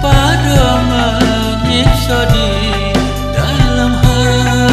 Pada mengiksa di dalam hati.